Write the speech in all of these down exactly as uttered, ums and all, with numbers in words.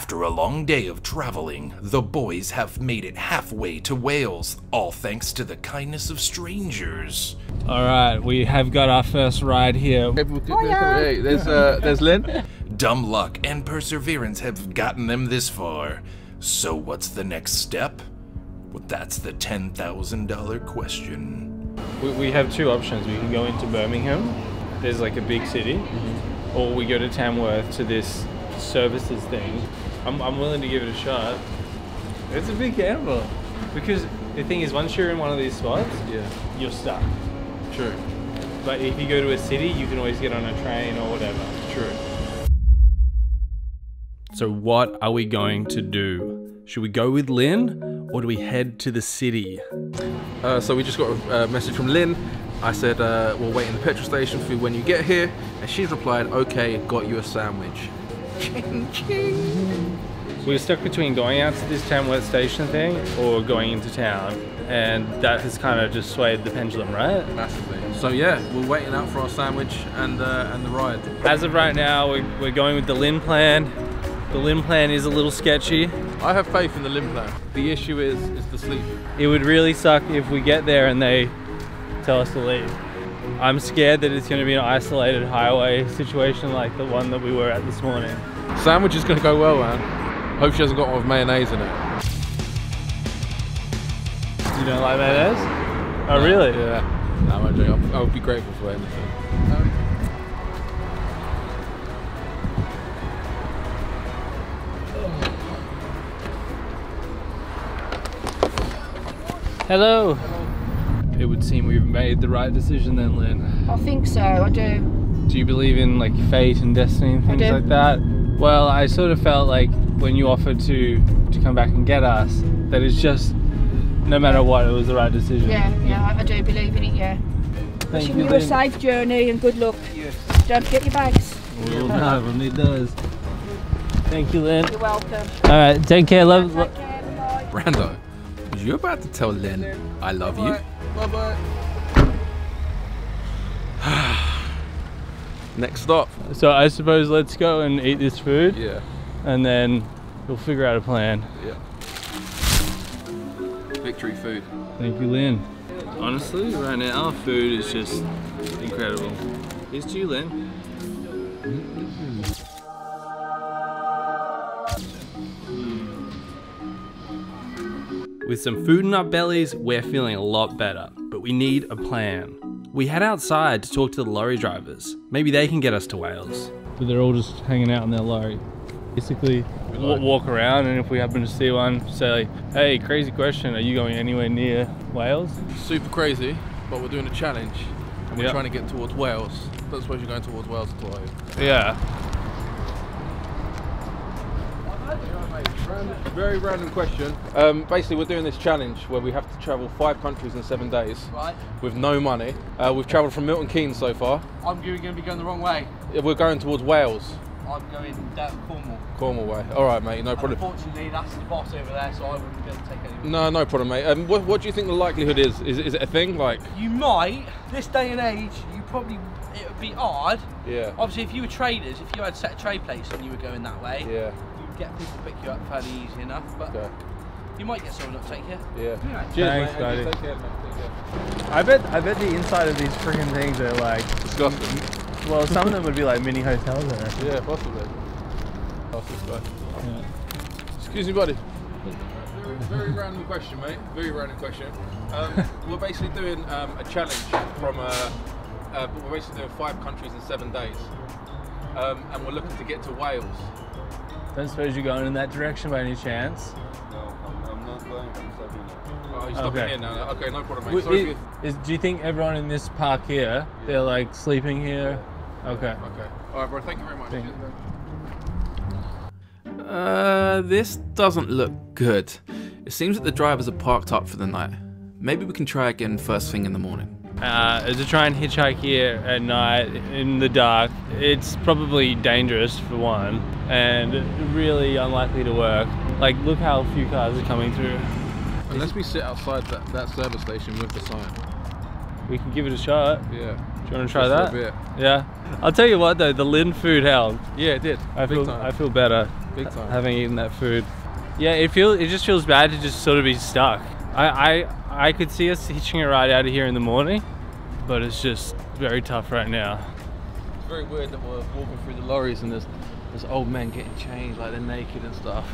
After a long day of traveling, the boys have made it halfway to Wales, all thanks to the kindness of strangers. All right, we have got our first ride here. Hey, there's, uh, there's Lynn. Dumb luck and perseverance have gotten them this far. So what's the next step? Well, that's the ten thousand dollar question. We, we have two options. We can go into Birmingham, there's like a big city, mm-hmm. or we go to Tamworth to this services thing. I'm, I'm willing to give it a shot. It's a big gamble, because the thing is, once you're in one of these spots, yeah, you're stuck. True. But if you go to a city, you can always get on a train or whatever. True. So what are we going to do? Should we go with Lynn, or do we head to the city? Uh, so we just got a message from Lynn. I said, uh, we'll wait in the petrol station for when you get here, and she's replied, okay, got you a sandwich. We were stuck between going out to this Tamworth station thing or going into town, and that has kind of just swayed the pendulum, right? Massively. So yeah, we're waiting out for our sandwich and uh, and the ride. As of right now, we're, we're going with the Lynn plan. The Lynn plan is a little sketchy. I have faith in the Lynn plan. The issue is is the sleep. It would really suck if we get there and they tell us to leave. I'm scared that it's going to be an isolated highway situation like the one that we were at this morning. Sandwich is going to go well, man. Hope she hasn't got one with mayonnaise in it. You don't like mayonnaise? Oh, no, really? Yeah. No, I'm joking. I would be grateful for anything. Hello. It would seem we've made the right decision then, Lynn. I think so, I do. Do you believe in like fate and destiny and things like that? Well, I sort of felt like when you offered to, to come back and get us, that it's just, no matter what, it was the right decision. Yeah, yeah, I do believe in it, yeah. Thank Wishing you, you a safe journey and good luck. Yes. Don't forget your bags. Well, no, we'll need those. Thank you, Lynn. You're welcome. All right, take care, love. Take care, bye-bye. Brando, you're about to tell Lynn, Lynn. I love bye-bye. you. Bye-bye. Next stop. So I suppose let's go and eat this food. Yeah. And then we'll figure out a plan. Yeah. Victory food. Thank you, Lynn. Honestly, right now, our food is just incredible. Here's to you, Lynn. With some food in our bellies, we're feeling a lot better, but we need a plan. We head outside to talk to the lorry drivers. Maybe they can get us to Wales. But they're all just hanging out in their lorry. Basically, we'll walk around, and if we happen to see one, say like, hey, crazy question, are you going anywhere near Wales? Super crazy, but we're doing a challenge, and we're yep. trying to get towards Wales. I don't suppose you're going towards Wales at all. Yeah. Very random question. Um, basically, we're doing this challenge where we have to travel five countries in seven days right. with no money. Uh, we've travelled from Milton Keynes so far. I'm going to be going the wrong way. We're going towards Wales. I'm going down Cornwall. Cornwall way. All right, mate, no problem. Unfortunately, that's the boss over there, so I wouldn't be able to take any. No, no problem, mate. Um, what, what do you think the likelihood is? Is, is it a thing? Like you might. This day and age, you probably. It would be odd. Yeah. Obviously, if you were traders, if you had set a trade place and you were going that way. Yeah. Get people to pick you up fairly easy enough, but okay. you might get someone up to take you. Yeah. yeah. Cheers, Thanks, mate. Take care, mate. Take care. I bet I bet the inside of these freaking things are like disgusting. Well, some of them would be like mini hotels in there. Yeah, possibly. Yeah. Excuse me, buddy. Very, very random question, mate. Very random question. Um, we're basically doing um, a challenge from a. Uh, we're basically doing five countries in seven days, um, and we're looking to get to Wales. Don't suppose you're going in that direction by any chance? No, I'm, I'm not going. I'm stopping here. Oh, you're stopping okay. here now. No. Okay, no problem, mate. Sorry it, for is, do you think everyone in this park here, yeah. they're like sleeping here? Yeah. Okay. Okay. All right, bro. Thank you very much. You. Uh, this doesn't look good. It seems that the drivers are parked up for the night. Maybe we can try again first thing in the morning. Uh, to try and hitchhike here at night in the dark, it's probably dangerous for one, and really unlikely to work. Like, look how few cars are coming through. Unless we sit outside that, that service station with the sign. We can give it a shot. Yeah. Do you want to try Just that? Yeah. I'll tell you what though, the Lynn food helped. Yeah, it did. I Big feel time. I feel better. Big time. Having eaten that food. Yeah, it feels it just feels bad to just sort of be stuck. I I I could see us hitching a ride out of here in the morning, but it's just very tough right now. It's very weird that we're walking through the lorries and there's this old man getting changed, like they're naked and stuff.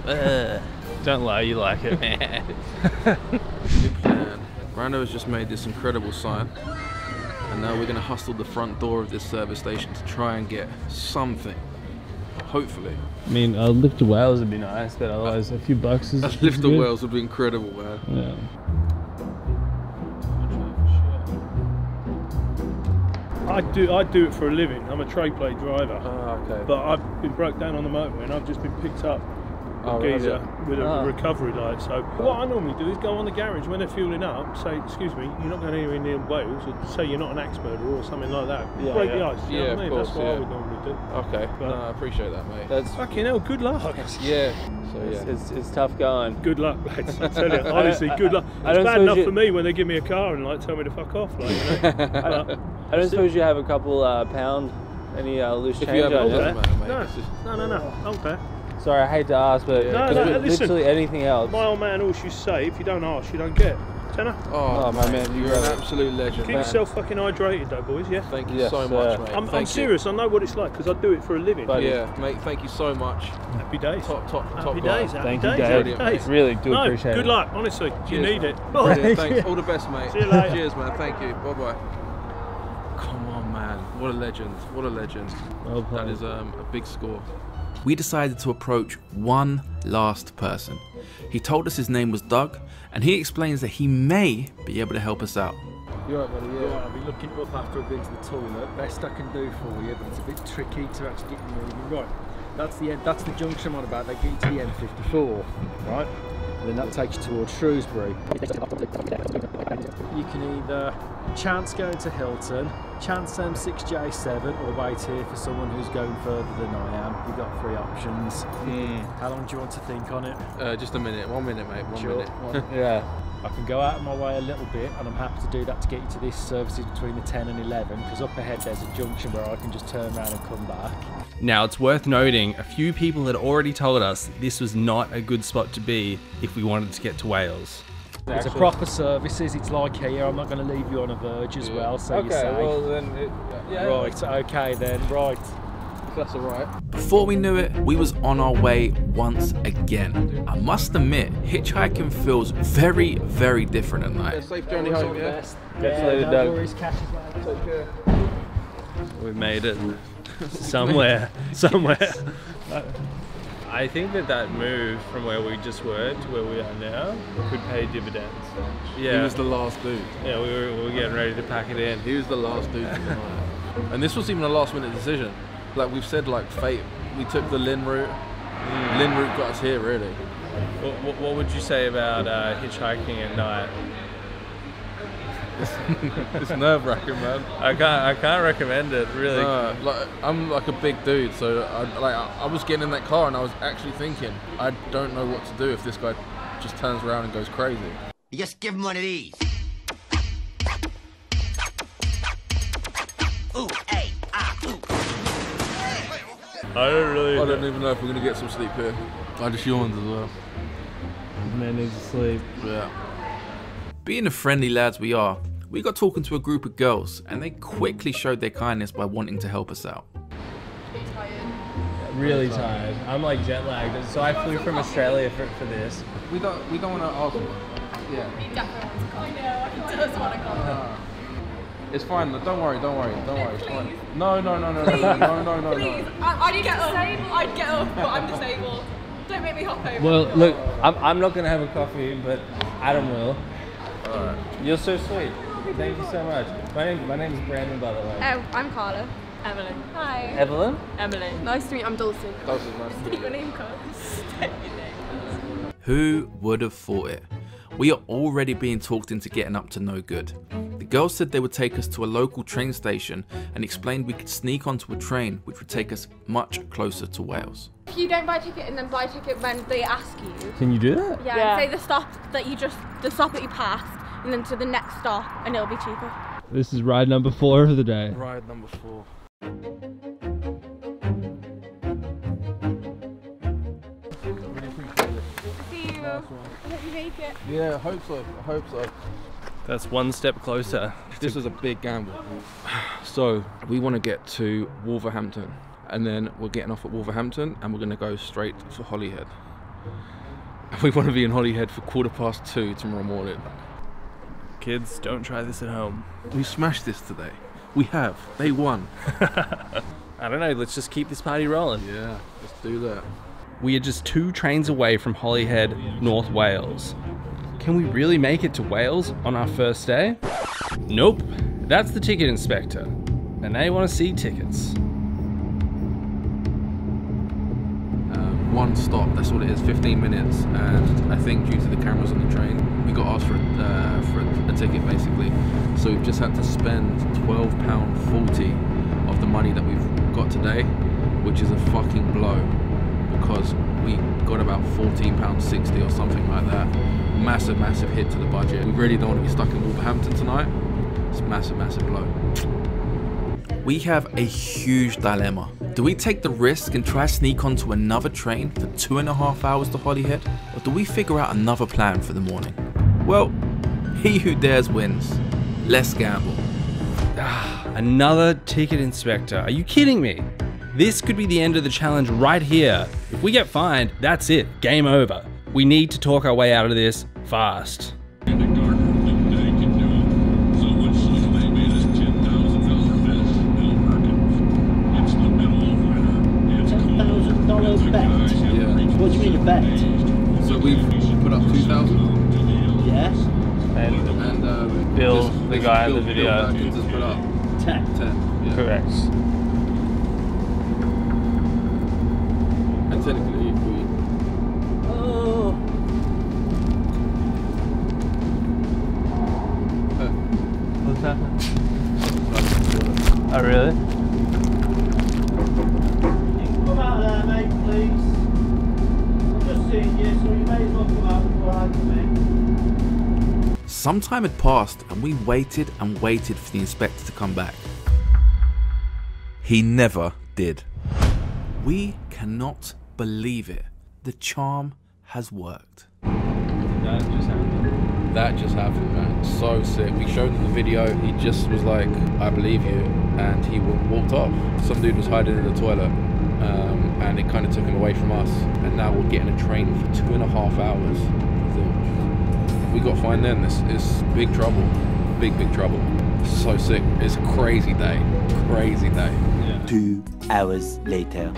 Don't lie, you like it. Good plan. Rando has just made this incredible sign. And now we're gonna hustle the front door of this service station to try and get something, hopefully. I mean, a lift of whales would be nice, but otherwise a few bucks is A lift of whales would be incredible, man. Yeah. I do, I do it for a living. I'm a trade plate driver. Ah, okay. But I've been broke down on the motorway and I've just been picked up oh, geezer with a ah. recovery light. So what I normally do is go on the garage when they're fueling up, say, excuse me, you're not going anywhere near Wales, or say you're not an axe murderer or something like that. Yeah, break yeah. the ice, you yeah, know what I mean? Course, That's what yeah. I would normally do. Okay, but, no, I appreciate that, mate. That's fucking hell, good luck. Yeah. So, yeah. It's, it's, it's tough going. Good luck, lads, I tell you, honestly, good luck. It's I don't bad enough you... for me when they give me a car and like tell me to fuck off. Like, you know? I don't, I don't suppose you have a couple uh, pound, any uh, loose change? If you have old there. No, just... no, no, no, old there. Sorry, I hate to ask, but no, no, literally listen, anything else. My old man, all you say, if you don't ask, you don't get. Tenner? Oh, oh my man, you're an absolute legend. Keep man. yourself fucking hydrated though, boys, yeah? Thank you yes, so sir. much, mate. I'm, I'm serious, you. I know what it's like, because I do it for a living. But yeah, mate, thank you so much. Happy days. Top, top, happy top days, happy thank days, happy days. days. Really do no, appreciate good it. Good luck, honestly, Cheers, you need it. Oh. Thanks, all the best, mate. See you later. Cheers, man, thank you, bye-bye. Come on, man, what a legend, what a legend. Well that is um, a big score. We decided to approach one last person. He told us his name was Doug, and he explains that he may be able to help us out. You're right, buddy, yeah. I'll be looking up after I've been to the toilet. Best I can do for you, but it's a bit tricky to actually get you moving. Right, that's the, that's the junction I'm on about. They get you to the M fifty-four, right? And then that takes you towards Shrewsbury. You can either chance going to Hilton, chance M six J seven, or wait here for someone who's going further than I am. You've got three options. Mm. How long do you want to think on it? Uh, just a minute, one minute, mate, one sure. minute. One, yeah. I can go out of my way a little bit, and I'm happy to do that to get you to this service between the ten and eleven, because up ahead there's a junction where I can just turn around and come back. Now, it's worth noting, a few people had already told us this was not a good spot to be if we wanted to get to Wales. It's a proper services, it's like here, I'm not going to leave you on a verge as well, so okay, you're safe. Well then it, yeah. Right, okay then, right. That's all right. Before we knew it, we was on our way once again. I must admit, hitchhiking feels very, very different at night. Yeah, safe journey home, yeah? Best. Yeah, yeah, later, no worries, catch you later. Take care. We made it. Somewhere. Somewhere. Yes. I think that that move from where we just were to where we are now could pay dividends. Yeah. He was the last dude. Yeah, we were, we were getting ready to pack it in. He was the last dude. And this was even a last minute decision. Like we've said, like fate, we took the Lynn route. Mm. Lynn route got us here, really. What, what would you say about uh, hitchhiking at night? It's, it's nerve-wracking, man. I can't, I can't recommend it, really. No, like, I'm like a big dude, so I, like I, I was getting in that car and I was actually thinking, I don't know what to do if this guy just turns around and goes crazy. You just give him one of these. Ooh, hey, ah, ooh. I don't really. I don't know. even know if we're gonna get some sleep here. I just yawned as well. Man needs to sleep. Yeah. Being the friendly lads we are, we got talking to a group of girls, and they quickly showed their kindness by wanting to help us out. Tired. Really tired. I'm like jet lagged, so I flew from Australia for, for this. We don't, we don't want to argue. Yeah. He definitely wants to call. Yeah, he does want to call. It's fine. Don't worry. Don't worry. Don't worry. It's fine. No, no, no, no, no, no, no, no, no. Please, no. I, I'd get up. I'd get up, but I'm disabled. Don't make me hop over. Well, look, I'm, I'm not gonna have a coffee, but Adam will. Right. You're so sweet. Thank you so much. My name, my name is Brandon, by the way. Oh, I'm Carla. Evelyn. Hi. Evelyn? Evelyn. Nice to meet you. I'm Dulcy. Dulcy, nice to meet you. Your name, Carla. Who would have thought it? We are already being talked into getting up to no good. The girls said they would take us to a local train station and explained we could sneak onto a train which would take us much closer to Wales. If you don't buy a ticket and then buy a ticket when they ask you. Can you do that? Yeah, yeah. Say the stop that you just, the stop that you passed and then to the next stop and it'll be cheaper. This is ride number four of the day. Ride number four. Make it. Yeah, I hope so. I hope so. That's one step closer. This was a big gamble. So we want to get to Wolverhampton, and then we're getting off at Wolverhampton and we're going to go straight for Holyhead. We want to be in Holyhead for quarter past two tomorrow morning. Kids, don't try this at home. We smashed this today. We have. They won. I don't know. Let's just keep this party rolling. Yeah, let's do that. We are just two trains away from Holyhead, North Wales. Can we really make it to Wales on our first day? Nope, that's the ticket inspector, and they want to see tickets. Um, one stop, that's what it is, fifteen minutes, and I think due to the cameras on the train, we got asked for, uh, for a, a ticket basically. So we've just had to spend twelve pounds forty of the money that we've got today, which is a fucking blow. Because we got about fourteen pounds sixty or something like that. Massive, massive hit to the budget. We really don't want to be stuck in Wolverhampton tonight. It's a massive, massive blow. We have a huge dilemma. Do we take the risk and try to sneak onto another train for two and a half hours to Holyhead? Or do we figure out another plan for the morning? Well, he who dares wins. Let's gamble. Another ticket inspector. Are you kidding me? This could be the end of the challenge right here. If we get fined, that's it, game over. We need to talk our way out of this fast. Brandon Gardiner flipped dank and dough. So much so they made us ten thousand dollar bet, Bill Perkins. It's the middle winner, it's cold. ten thousand dollar bet? Yeah. What do you mean a bet? So we've put up two thousand. Yeah. And, and uh, Bill, just, the guy in the video. Bill just put up ten. ten, yeah. Correct. Technically, if we... Oh. Oh. What's happened? Oh, really? You can come out of there, mate, please. I'm just seeing you, so you may as well come out before I come in. Some time had passed, and we waited and waited for the inspector to come back. He never did. We cannot believe it. The charm has worked. That just happened. That just happened, man. So sick. We showed him the video. He just was like, I believe you. And he walked off. Some dude was hiding in the toilet. Um, and it kind of took him away from us. And now we're getting a train for two and a half hours. We got fined then. This is big trouble. Big, big trouble. So sick. It's a crazy day. Crazy day. Yeah. Two hours later.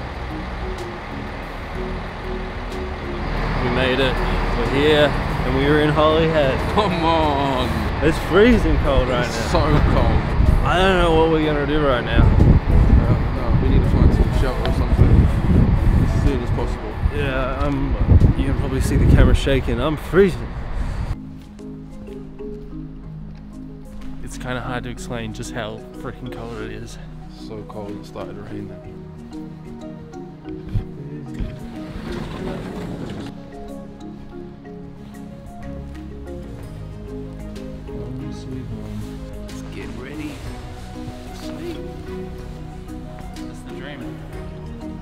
We made it. We're here, and we were in Holyhead. Come on! It's freezing cold right now. It's so cold. I don't know what we're gonna do right now. Uh, no, we need to find some shelter or something as soon as possible. Yeah, I'm. You can probably see the camera shaking. I'm freezing. It's kind of hard to explain just how freaking cold it is. So cold it started raining.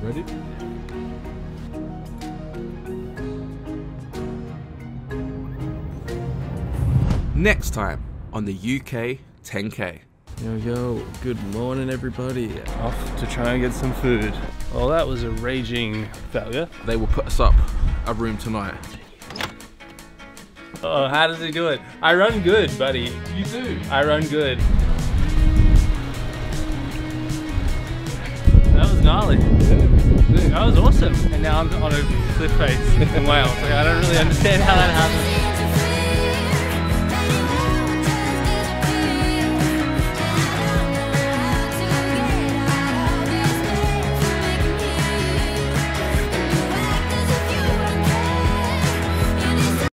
Ready? Next time on the U K ten K. Yo, yo, good morning, everybody. Off to try and get some food. Well, that was a raging failure. They will put us up a room tonight. Oh, how does he do it? I run good, buddy. You do? I run good. That was gnarly. That was awesome. And now I'm on a cliff face in Wales. Like, I don't really understand how that happened.